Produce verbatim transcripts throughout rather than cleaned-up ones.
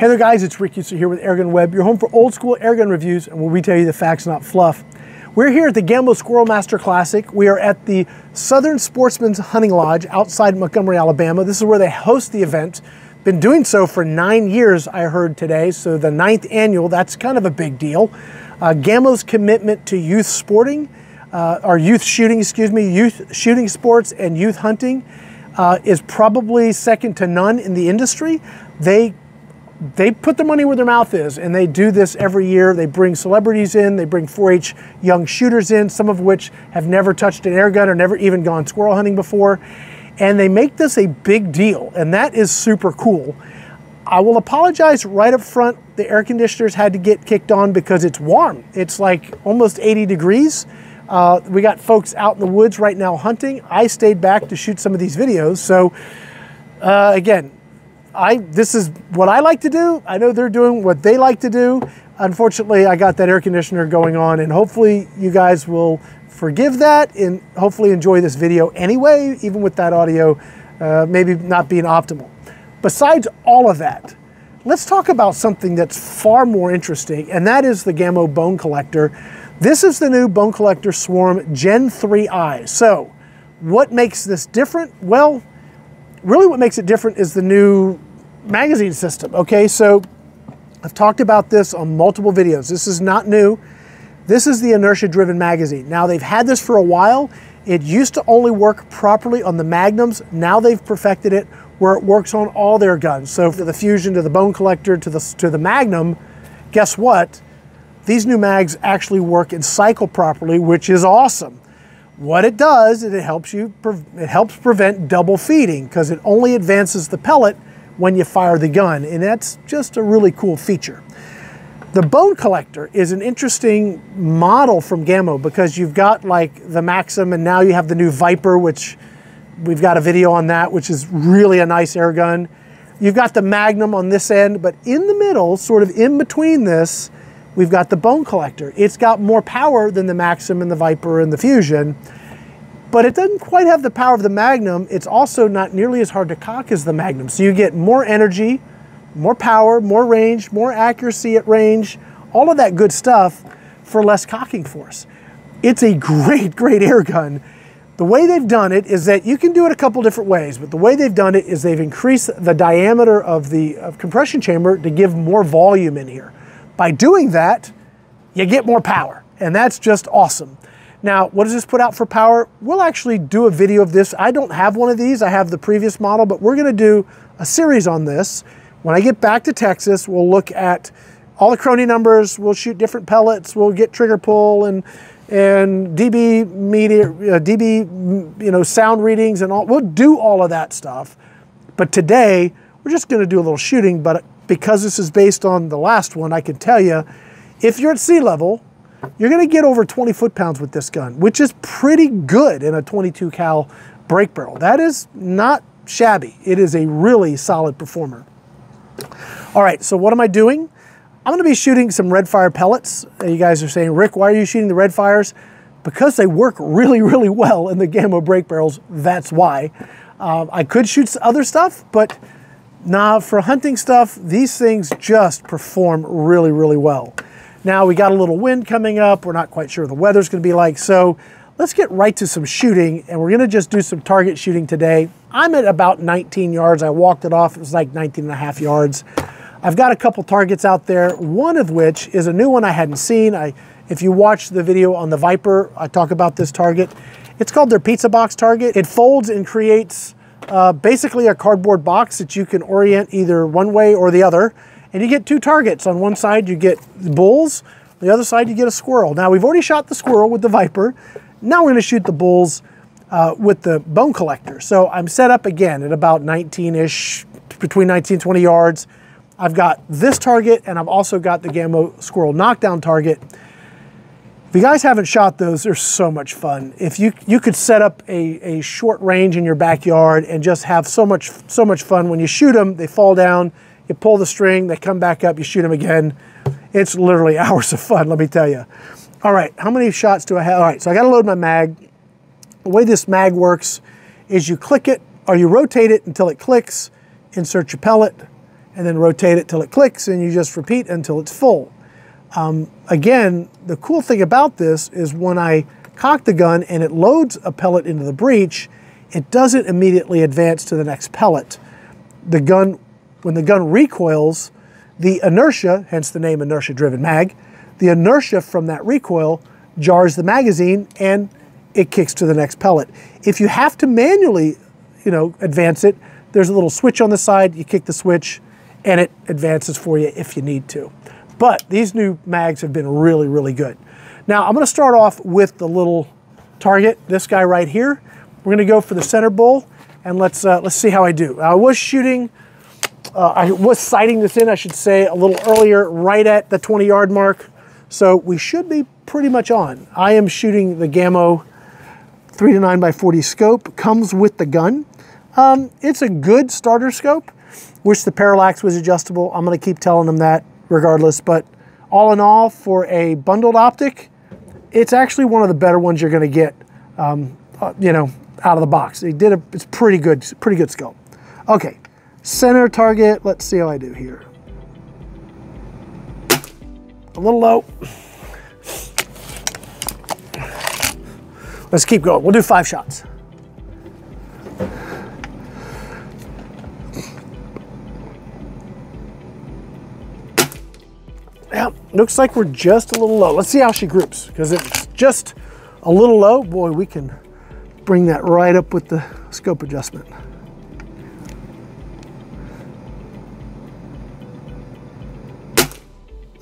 Hey there guys, it's Rick Husser here with Airgun Web, your home for old school airgun reviews and where we tell you the facts, not fluff. We're here at the Gamo Squirrel Master Classic. We are at the Southern Sportsman's Hunting Lodge outside Montgomery, Alabama. This is where they host the event. Been doing so for nine years, I heard today, so the ninth annual, that's kind of a big deal. Uh, Gamo's commitment to youth sporting, uh, or youth shooting, excuse me, youth shooting sports and youth hunting uh, is probably second to none in the industry. They They put their money where their mouth is, and they do this every year. They bring celebrities in, they bring four H young shooters in, some of which have never touched an airgun or never even gone squirrel hunting before. And they make this a big deal, and that is super cool. I will apologize right up front, the air conditioners had to get kicked on because it's warm. It's like almost eighty degrees. Uh, we got folks out in the woods right now hunting. I stayed back to shoot some of these videos, so uh, again, I, this is what I like to do. I know they're doing what they like to do. Unfortunately, I got that air conditioner going on, and hopefully you guys will forgive that and hopefully enjoy this video anyway, even with that audio uh, maybe not being optimal. Besides all of that, let's talk about something that's far more interesting, and that is the Gamo Bone Collector. This is the new Bone Collector Swarm Gen three i. So what makes this different? Well, really what makes it different is the new magazine system, okay? So I've talked about this on multiple videos. This is not new. This is the inertia-driven magazine. Now, they've had this for a while. It used to only work properly on the Magnums. Now they've perfected it where it works on all their guns. So from the Fusion to the Bone Collector to the, to the Magnum, guess what? These new mags actually work and cycle properly, which is awesome. What it does is it helps you, it helps prevent double feeding because it only advances the pellet when you fire the gun, and that's just a really cool feature. The Bone Collector is an interesting model from Gamo because you've got like the Maxim, and now you have the new Viper, which we've got a video on that, which is really a nice air gun. You've got the Magnum on this end, but in the middle, sort of in between this, we've got the Bone Collector. It's got more power than the Maxim and the Viper and the Fusion, but it doesn't quite have the power of the Magnum. It's also not nearly as hard to cock as the Magnum. So you get more energy, more power, more range, more accuracy at range, all of that good stuff for less cocking force. It's a great, great air gun. The way they've done it is that you can do it a couple different ways, but the way they've done it is they've increased the diameter of the of compression chamber to give more volume in here. By doing that, you get more power, and that's just awesome. Now, what does this put out for power? We'll actually do a video of this. I don't have one of these. I have the previous model, but we're gonna do a series on this. When I get back to Texas, we'll look at all the crony numbers, we'll shoot different pellets, we'll get trigger pull and, and D B media, uh, D B you know, sound readings and all. We'll do all of that stuff. But today, we're just gonna do a little shooting, but because this is based on the last one, I can tell you, if you're at sea level, you're gonna get over twenty foot pounds with this gun, which is pretty good in a twenty-two cal break barrel. That is not shabby. It is a really solid performer. All right, so what am I doing? I'm gonna be shooting some red fire pellets. You guys are saying, Rick, why are you shooting the red fires? Because they work really, really well in the Gamo break barrels, that's why. Uh, I could shoot other stuff, but now, for hunting stuff, these things just perform really, really well. Now, we got a little wind coming up. We're not quite sure what the weather's gonna be like, so let's get right to some shooting, and we're gonna just do some target shooting today. I'm at about nineteen yards. I walked it off. It was like nineteen and a half yards. I've got a couple targets out there, one of which is a new one I hadn't seen. I, if you watch the video on the Viper, I talk about this target. It's called their pizza box target. It folds and creates Uh, basically a cardboard box that you can orient either one way or the other, and you get two targets. On one side you get bulls, the other side you get a squirrel. Now, we've already shot the squirrel with the Viper. Now we're gonna shoot the bulls uh, with the Bone Collector. So I'm set up again at about nineteen-ish, between nineteen and twenty yards. I've got this target, and I've also got the Gamo Squirrel Knockdown target. If you guys haven't shot those, they're so much fun. If you you could set up a, a short range in your backyard and just have so much so much fun. When you shoot them, they fall down, you pull the string, they come back up, you shoot them again. It's literally hours of fun, let me tell you. All right, how many shots do I have? All right, so I gotta load my mag. The way this mag works is you click it, or you rotate it until it clicks, insert your pellet, and then rotate it till it clicks, and you just repeat until it's full. Um, again, the cool thing about this is when I cock the gun and it loads a pellet into the breech, it doesn't immediately advance to the next pellet. The gun, when the gun recoils, the inertia, hence the name inertia-driven mag, the inertia from that recoil jars the magazine and it kicks to the next pellet. If you have to manually, you know, advance it, there's a little switch on the side, you kick the switch, and it advances for you if you need to. But these new mags have been really, really good. Now, I'm gonna start off with the little target, this guy right here. We're gonna go for the center bull, and let's, uh, let's see how I do. I was shooting, uh, I was sighting this in, I should say, a little earlier, right at the twenty yard mark. So we should be pretty much on. I am shooting the Gamo three to nine by forty scope, comes with the gun. Um, it's a good starter scope. Wish the parallax was adjustable. I'm gonna keep telling them that regardless, but all in all, for a bundled optic, it's actually one of the better ones you're gonna get, um, uh, you know, out of the box. They did a, it's pretty good, pretty good scope. Okay, center target, let's see how I do here. A little low. Let's keep going, we'll do five shots. Yeah, looks like we're just a little low. Let's see how she groups, because it's just a little low. Boy, we can bring that right up with the scope adjustment.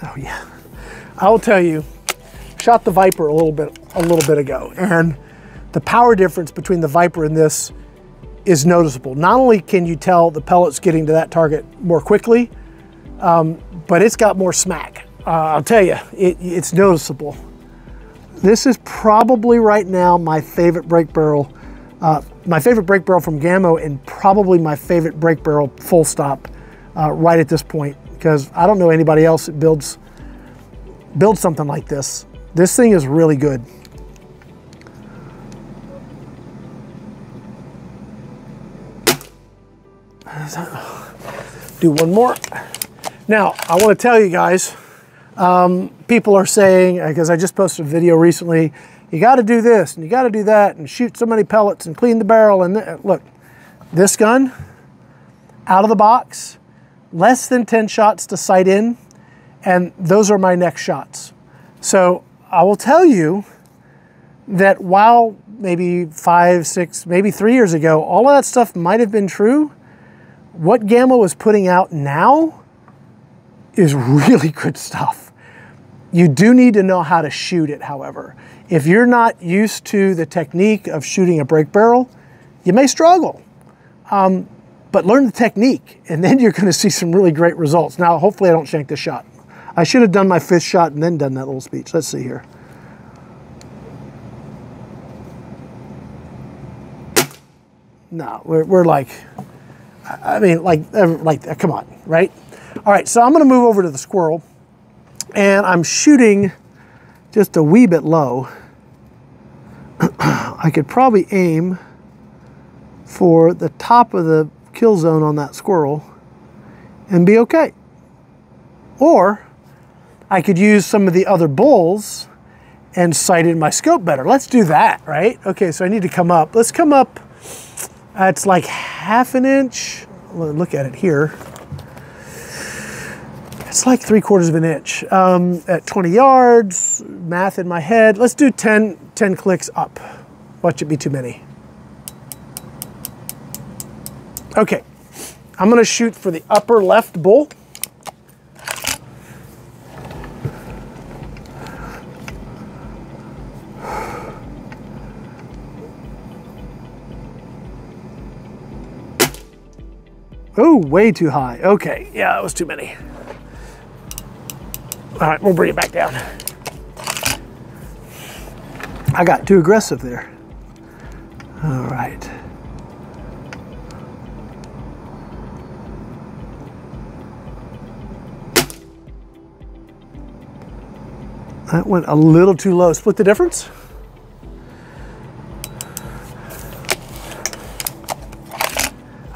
Oh yeah, I will tell you, shot the Viper a little bit, a little bit ago, and the power difference between the Viper and this is noticeable. Not only can you tell the pellet's getting to that target more quickly, um, but it's got more smack. Uh, I'll tell you, it, it's noticeable. This is probably right now my favorite brake barrel, uh, my favorite brake barrel from Gamo, and probably my favorite brake barrel full stop uh, right at this point, because I don't know anybody else that builds, builds something like this. This thing is really good. Do one more. Now, I want to tell you guys, um, people are saying, because I just posted a video recently, you got to do this and you got to do that and shoot so many pellets and clean the barrel. And th look, this gun, out of the box, less than ten shots to sight in, and those are my next shots. So I will tell you that while maybe five, six, maybe three years ago, all of that stuff might have been true, what Gamo is putting out now is really good stuff. You do need to know how to shoot it, however. If you're not used to the technique of shooting a brake barrel, you may struggle, um, but learn the technique, and then you're gonna see some really great results. Now, hopefully I don't shank this shot. I should have done my fifth shot and then done that little speech. Let's see here. No, we're, we're like, I mean, like, like, come on, right? All right, so I'm gonna move over to the squirrel, and I'm shooting just a wee bit low. I could probably aim for the top of the kill zone on that squirrel and be okay. Or I could use some of the other bulls and sight in my scope better. Let's do that, right? Okay, so I need to come up. Let's come up, uh, it's like half an inch. Look at it here. It's like three quarters of an inch. Um, at twenty yards, math in my head, let's do ten, ten clicks up. Watch it be too many. Okay, I'm gonna shoot for the upper left bull. Oh, way too high. Okay, yeah, that was too many. All right, we'll bring it back down. I got too aggressive there. All right. That went a little too low. Split the difference.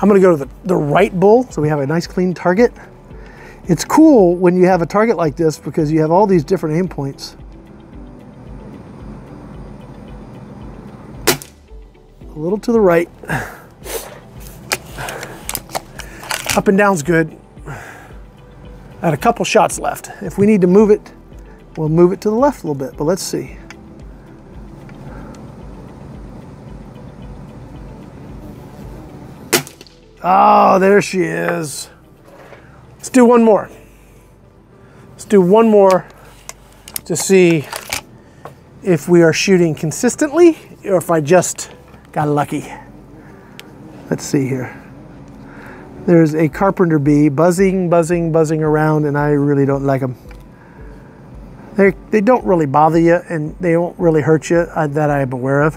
I'm gonna go to the, the right bull, so we have a nice clean target. It's cool when you have a target like this because you have all these different aim points. A little to the right. Up and down's good. I had a couple shots left. If we need to move it, we'll move it to the left a little bit, but let's see. Oh, there she is. Let's do one more. Let's do one more to see if we are shooting consistently or if I just got lucky. Let's see here. There's a carpenter bee buzzing, buzzing, buzzing around, and I really don't like them. They, they don't really bother you, and they won't really hurt you, uh, that I am aware of.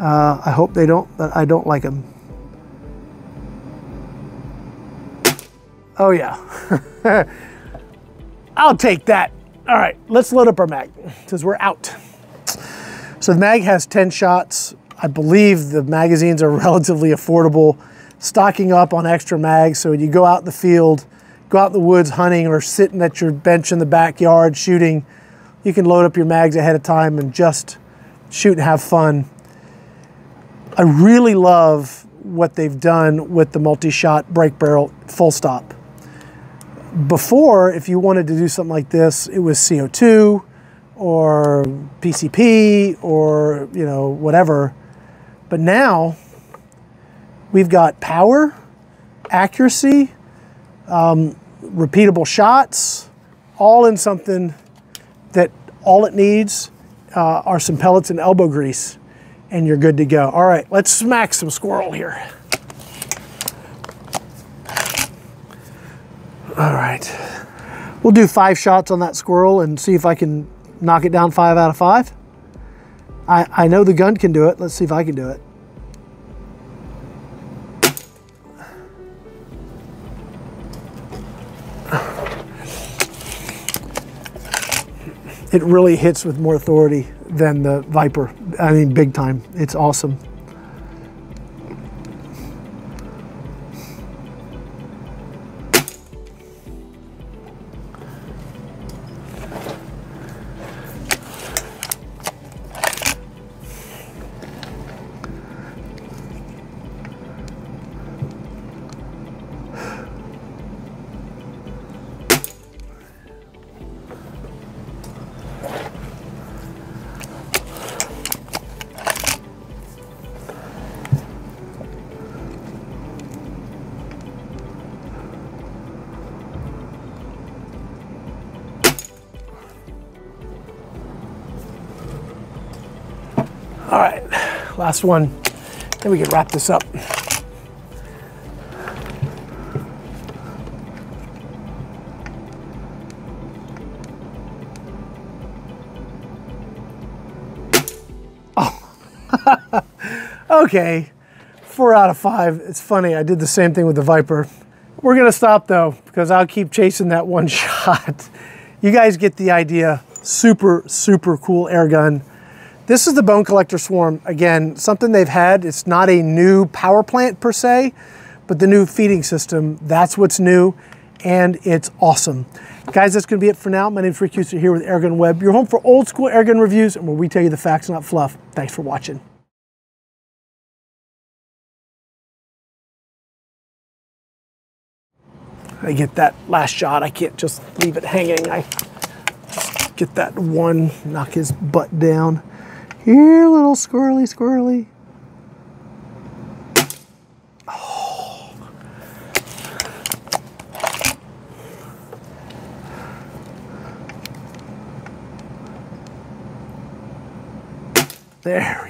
Uh, I hope they don't, but I don't like them. Oh yeah, I'll take that. All right, let's load up our mag, because we're out. So the mag has ten shots. I believe the magazines are relatively affordable. Stocking up on extra mags, so you go out in the field, go out in the woods hunting, or sitting at your bench in the backyard shooting, you can load up your mags ahead of time and just shoot and have fun. I really love what they've done with the multi-shot break barrel, full stop. Before, if you wanted to do something like this, it was C O two or P C P or, you know, whatever. But now we've got power, accuracy, um, repeatable shots, all in something that all it needs uh, are some pellets and elbow grease, and you're good to go. All right, let's smack some squirrel here. All right. We'll do five shots on that squirrel and see if I can knock it down five out of five. I, I know the gun can do it. Let's see if I can do it. It really hits with more authority than the Viper. I mean, big time. It's awesome. All right, last one. Then we can wrap this up. Oh, okay. Four out of five. It's funny, I did the same thing with the Viper. We're gonna stop though, because I'll keep chasing that one shot. You guys get the idea. Super, super cool air gun. This is the Bone Collector Swarm. Again, something they've had. It's not a new power plant per se, but the new feeding system, that's what's new, and it's awesome. Guys, that's gonna be it for now. My name's Rick Husser here with Airgun Web, your home for old school airgun reviews and where we tell you the facts, not fluff. Thanks for watching. I get that last shot. I can't just leave it hanging. I just get that one, knock his butt down. Here, little squirrely, squirrely. Oh. There we go.